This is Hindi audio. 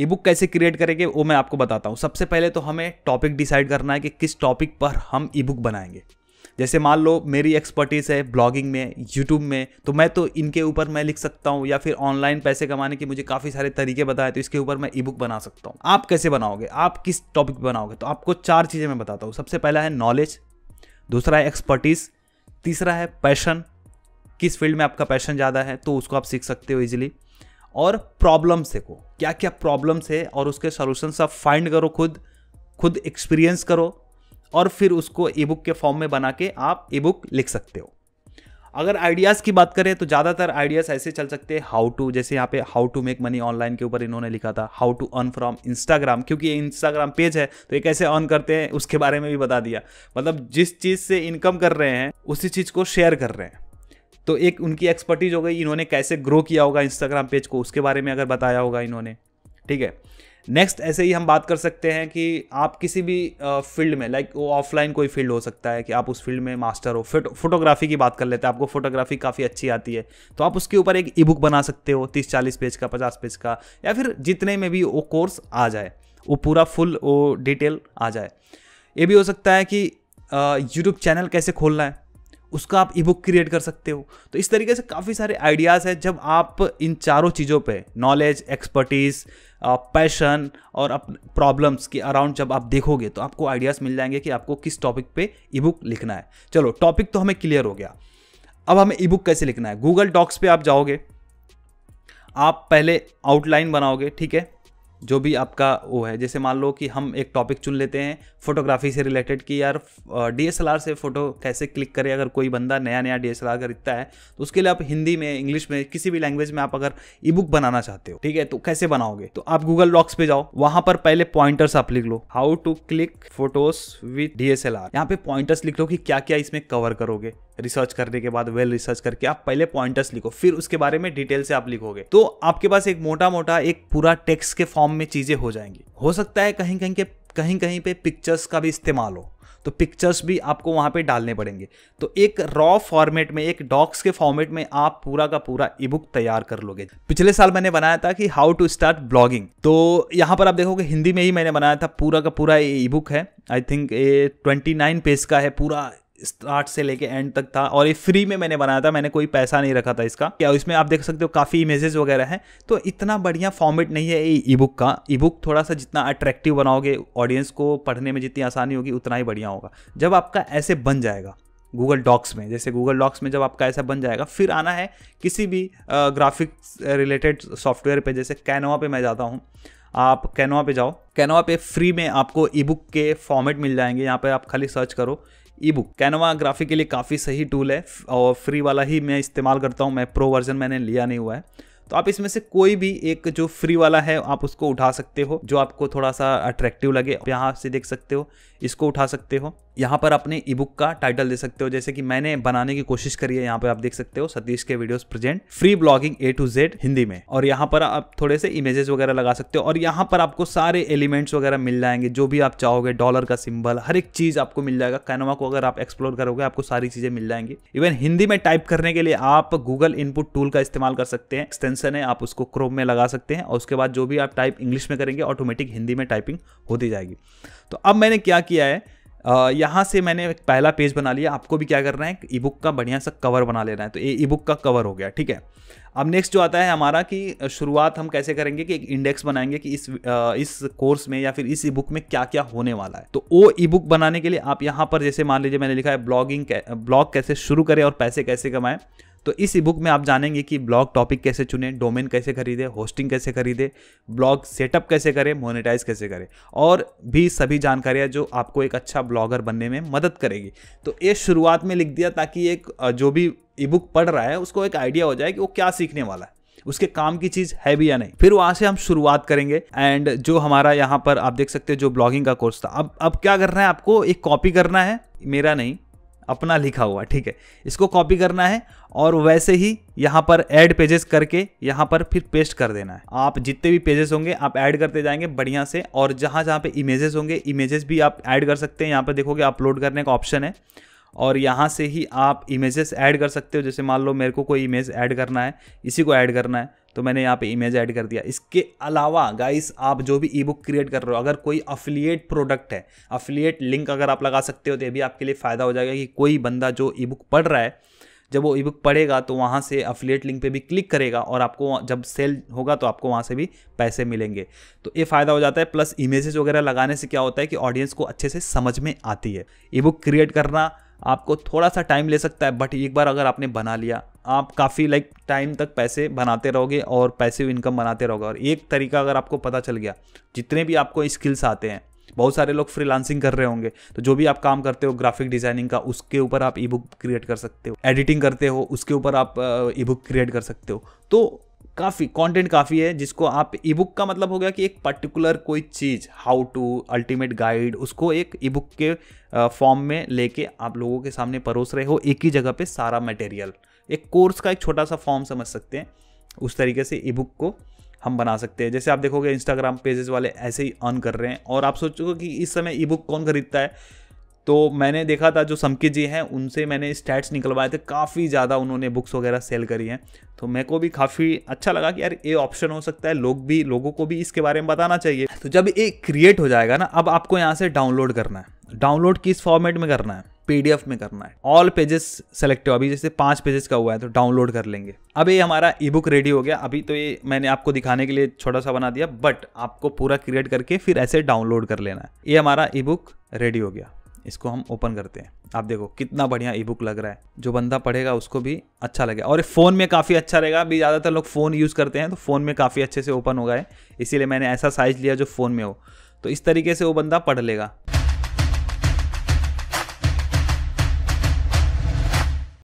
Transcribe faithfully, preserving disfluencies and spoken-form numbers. ई बुक कैसे क्रिएट करेंगे वो मैं आपको बताता हूँ। सबसे पहले तो हमें टॉपिक डिसाइड करना है कि किस टॉपिक पर हम ई बुक बनाएंगे। जैसे मान लो मेरी एक्सपर्टीज़ है ब्लॉगिंग में, यूट्यूब में, तो मैं तो इनके ऊपर मैं लिख सकता हूँ, या फिर ऑनलाइन पैसे कमाने के मुझे काफ़ी सारे तरीके बताए, तो इसके ऊपर मैं ई बुक बना सकता हूँ। आप कैसे बनाओगे, आप किस टॉपिक पर बनाओगे, तो आपको चार चीज़ें मैं बताता हूँ। सबसे पहला है नॉलेज, दूसरा है एक्सपर्टीज़, तीसरा है पैशन, किस फील्ड में आपका पैशन ज़्यादा है तो उसको आप सीख सकते हो ईजिली, और प्रॉब्लम्स देखो क्या क्या प्रॉब्लम्स है और उसके सॉल्यूशंस आप फाइंड करो, खुद खुद एक्सपीरियंस करो, और फिर उसको ई बुक के फॉर्म में बना के आप ई बुक लिख सकते हो। अगर आइडियाज़ की बात करें तो ज़्यादातर आइडियाज़ ऐसे चल सकते हैं, हाउ टू, जैसे यहाँ पे how to make money online के ऊपर इन्होंने लिखा था, how to earn from Instagram, क्योंकि ये इंस्टाग्राम पेज है तो ये कैसे अर्न करते हैं उसके बारे में भी बता दिया। मतलब जिस चीज़ से इनकम कर रहे हैं उसी चीज़ को शेयर कर रहे हैं, तो एक उनकी एक्सपर्टीज़ हो गई, इन्होंने कैसे ग्रो किया होगा इंस्टाग्राम पेज को उसके बारे में अगर बताया होगा इन्होंने, ठीक है। नेक्स्ट ऐसे ही हम बात कर सकते हैं कि आप किसी भी फील्ड में, लाइक वो ऑफलाइन कोई फील्ड हो सकता है कि आप उस फील्ड में मास्टर हो। फोटोग्राफी की बात कर लेते हैं, आपको फोटोग्राफी काफ़ी अच्छी आती है तो आप उसके ऊपर एक ई बुक बना सकते हो, तीस चालीस पेज का, पचास पेज का, या फिर जितने में भी वो कोर्स आ जाए, वो पूरा फुल वो डिटेल आ जाए। ये भी हो सकता है कि यूट्यूब चैनल कैसे खोलना है उसका आप ई बुक क्रिएट कर सकते हो। तो इस तरीके से काफ़ी सारे आइडियाज़ हैं। जब आप इन चारों चीज़ों पे नॉलेज, एक्सपर्टीज़, पैशन और प्रॉब्लम्स के अराउंड जब आप देखोगे तो आपको आइडियाज़ मिल जाएंगे कि आपको किस टॉपिक पे ई बुक लिखना है। चलो, टॉपिक तो हमें क्लियर हो गया, अब हमें ई बुक कैसे लिखना है। गूगल डॉक्स पे आप जाओगे, आप पहले आउटलाइन बनाओगे, ठीक है, जो भी आपका वो है। जैसे मान लो कि हम एक टॉपिक चुन लेते हैं फोटोग्राफी से रिलेटेड कि यार डीएसएलआर से फ़ोटो कैसे क्लिक करें। अगर कोई बंदा नया नया डीएसएलआर खरीदता है तो उसके लिए आप हिंदी में, इंग्लिश में, किसी भी लैंग्वेज में आप अगर ई बुक बनाना चाहते हो, ठीक है, तो कैसे बनाओगे, तो आप गूगल डॉक्स पे जाओ, वहाँ पर पहले पॉइंटर्स आप लिख लो, how to click photos with DSLR. यहाँ पे पॉइंटर्स लिख लो कि क्या क्या इसमें कवर करोगे। रिसर्च करने के बाद, वेल रिसर्च करके आप पहले पॉइंटर्स लिखो, फिर उसके बारे में डिटेल से आप लिखोगे तो आपके पास एक मोटा मोटा एक पूरा टेक्स्ट के फॉर्म में चीज़ें हो जाएंगी। हो सकता है कहीं कहीं के कहीं कहीं पे पिक्चर्स का भी इस्तेमाल हो, तो पिक्चर्स भी आपको वहाँ पे डालने पड़ेंगे। तो एक रॉ फॉर्मेट में, एक डॉक्स के फॉर्मेट में आप पूरा का पूरा ई बुक तैयार कर लोगे। पिछले साल मैंने बनाया था कि हाउ टू स्टार्ट ब्लॉगिंग, तो यहाँ पर आप देखोगे हिंदी में ही मैंने बनाया था। पूरा का पूरा ई बुक है, आई थिंक ये ट्वेंटी नाइन पेज का है, पूरा स्टार्ट से लेके एंड तक था, और ये फ्री में मैंने बनाया था, मैंने कोई पैसा नहीं रखा था इसका। क्या इसमें आप देख सकते हो काफ़ी इमेजेस वगैरह हैं, तो इतना बढ़िया फॉर्मेट नहीं है ई बुक का। ई बुक थोड़ा सा जितना अट्रैक्टिव बनाओगे, ऑडियंस को पढ़ने में जितनी आसानी होगी उतना ही बढ़िया होगा। जब आपका ऐसे बन जाएगा गूगल डॉक्स में, जैसे गूगल डॉक्स में जब आपका ऐसा बन जाएगा, फिर आना है किसी भी ग्राफिक्स रिलेटेड सॉफ्टवेयर पर, जैसे कैनवा पर मैं जाता हूँ। आप कैनवा पे जाओ, कैनवा पे फ्री में आपको ई बुक के फॉर्मेट मिल जाएंगे। यहाँ पे आप खाली सर्च करो ई बुक। कैनवा ग्राफिक के लिए काफ़ी सही टूल है और फ्री वाला ही मैं इस्तेमाल करता हूँ, मैं प्रो वर्जन मैंने लिया नहीं हुआ है। तो आप इसमें से कोई भी एक जो फ्री वाला है आप उसको उठा सकते हो, जो आपको थोड़ा सा अट्रैक्टिव लगे। यहाँ से देख सकते हो, इसको उठा सकते हो, यहाँ पर अपने ई बुक का टाइटल दे सकते हो, जैसे कि मैंने बनाने की कोशिश करी है। यहाँ पर आप देख सकते हो, सतीश के videos present free blogging A to Z Hindi में, और यहाँ पर आप थोड़े से इमेजेस वगैरह लगा सकते हो, और यहाँ पर आपको सारे एलिमेंट्स वगैरह मिल जाएंगे जो भी आप चाहोगे। डॉलर का सिंबल, हर एक चीज़ आपको मिल जाएगा। कैनवा को अगर आप एक्सप्लोर करोगे आपको सारी चीज़ें मिल जाएंगी। इवन हिंदी में टाइप करने के लिए आप गूगल इनपुट टूल का इस्तेमाल कर सकते हैं, एक्सटेंशन है, आप उसको क्रोम में लगा सकते हैं, और उसके बाद जो भी आप टाइप इंग्लिश में करेंगे ऑटोमेटिक हिंदी में टाइपिंग होती जाएगी। तो अब मैंने क्या किया है, Uh, यहाँ से मैंने पहला पेज बना लिया। आपको भी क्या करना है, ई बुक का बढ़िया सा कवर बना लेना है। तो ये ई बुक का कवर हो गया, ठीक है। अब नेक्स्ट जो आता है हमारा कि शुरुआत हम कैसे करेंगे, कि एक इंडेक्स बनाएंगे कि इस इस कोर्स में या फिर इस ई बुक में क्या क्या होने वाला है। तो वो ई बुक बनाने के लिए आप यहाँ पर, जैसे मान लीजिए मैंने लिखा है ब्लॉगिंग, ब्लॉग कैसे शुरू करें और पैसे कैसे कमाएँ। तो इस ई बुक में आप जानेंगे कि ब्लॉग टॉपिक कैसे चुने, डोमेन कैसे खरीदे, होस्टिंग कैसे खरीदे, ब्लॉग सेटअप कैसे करें, मोनेटाइज कैसे करें, और भी सभी जानकारियां जो आपको एक अच्छा ब्लॉगर बनने में मदद करेगी। तो ये शुरुआत में लिख दिया ताकि एक जो भी ई बुक पढ़ रहा है उसको एक आइडिया हो जाए कि वो क्या सीखने वाला है, उसके काम की चीज़ है भी या नहीं। फिर वहाँ से हम शुरुआत करेंगे। एंड जो हमारा यहाँ पर आप देख सकते हो जो ब्लॉगिंग का कोर्स था, अब अब क्या करना है, आपको एक कॉपी करना है, मेरा नहीं, अपना लिखा हुआ, ठीक है, इसको कॉपी करना है और वैसे ही यहाँ पर ऐड पेजेस करके यहाँ पर फिर पेस्ट कर देना है। आप जितने भी पेजेस होंगे आप ऐड करते जाएंगे बढ़िया से, और जहाँ जहाँ पे इमेजेस होंगे इमेजेस भी आप ऐड कर सकते हैं। यहाँ पर देखोगे अपलोड करने का ऑप्शन है और यहाँ से ही आप इमेजेस ऐड कर सकते हो। जैसे मान लो मेरे को कोई इमेज ऐड करना है, इसी को ऐड करना है, तो मैंने यहाँ पे इमेज ऐड कर दिया। इसके अलावा गाइस आप जो भी ई बुक क्रिएट कर रहे हो, अगर कोई अफिलिएट प्रोडक्ट है, अफिलिएट लिंक अगर आप लगा सकते हो तो ये भी आपके लिए फ़ायदा हो जाएगा कि कोई बंदा जो ई बुक पढ़ रहा है, जब वो ई बुक पढ़ेगा तो वहाँ से अफिलिएट लिंक पे भी क्लिक करेगा और आपको जब सेल होगा तो आपको वहाँ से भी पैसे मिलेंगे। तो ये फ़ायदा हो जाता है। प्लस इमेजेस वगैरह लगाने से क्या होता है कि ऑडियंस को अच्छे से समझ में आती है। ई बुक क्रिएट करना आपको थोड़ा सा टाइम ले सकता है, बट एक बार अगर आपने बना लिया आप काफ़ी लाइक टाइम तक पैसे बनाते रहोगे और पैसिव इनकम बनाते रहोगे। और एक तरीका अगर आपको पता चल गया, जितने भी आपको स्किल्स आते हैं, बहुत सारे लोग फ्रीलांसिंग कर रहे होंगे, तो जो भी आप काम करते हो ग्राफिक डिज़ाइनिंग का, उसके ऊपर आप ई बुक क्रिएट कर सकते हो। एडिटिंग करते हो उसके ऊपर आप ई बुक क्रिएट कर सकते हो। तो काफ़ी कंटेंट काफ़ी है जिसको आप ई बुक का मतलब हो गया कि एक पर्टिकुलर कोई चीज़, हाउ टू, अल्टीमेट गाइड, उसको एक ई बुक के फॉर्म में लेके आप लोगों के सामने परोस रहे हो। एक ही जगह पे सारा मटेरियल, एक कोर्स का एक छोटा सा फॉर्म समझ सकते हैं, उस तरीके से ई बुक को हम बना सकते हैं। जैसे आप देखोगे इंस्टाग्राम पेजेस वाले ऐसे ही अर्न कर रहे हैं। और आप सोचोगे कि इस समय ई बुक कौन खरीदता है, तो मैंने देखा था जो समकी जी हैं उनसे मैंने स्टैट्स निकलवाए थे, काफ़ी ज़्यादा उन्होंने बुक्स वगैरह सेल करी हैं। तो मेरे को भी काफ़ी अच्छा लगा कि यार ये ऑप्शन हो सकता है, लोग भी लोगों को भी इसके बारे में बताना चाहिए। तो जब ये क्रिएट हो जाएगा ना, अब आपको यहाँ से डाउनलोड करना है। डाउनलोड किस फॉर्मेट में करना है? पीडीएफ में करना है। ऑल पेजेस सेलेक्ट हो, अभी जैसे पांच पेजेस का हुआ है तो डाउनलोड कर लेंगे। अब ये हमारा ई बुक रेडी हो गया। अभी तो ये मैंने आपको दिखाने के लिए छोटा सा बना दिया, बट आपको पूरा क्रिएट करके फिर ऐसे डाउनलोड कर लेना है। ये हमारा ई बुक रेडी हो गया, इसको हम ओपन करते हैं। आप देखो कितना बढ़िया ई बुक लग रहा है, जो बंदा पढ़ेगा उसको भी अच्छा लगेगा और फ़ोन में काफ़ी अच्छा रहेगा। अभी ज़्यादातर लोग फ़ोन यूज़ करते हैं तो फ़ोन में काफ़ी अच्छे से ओपन होगा है, इसीलिए मैंने ऐसा साइज लिया जो फ़ोन में हो, तो इस तरीके से वो बंदा पढ़ लेगा।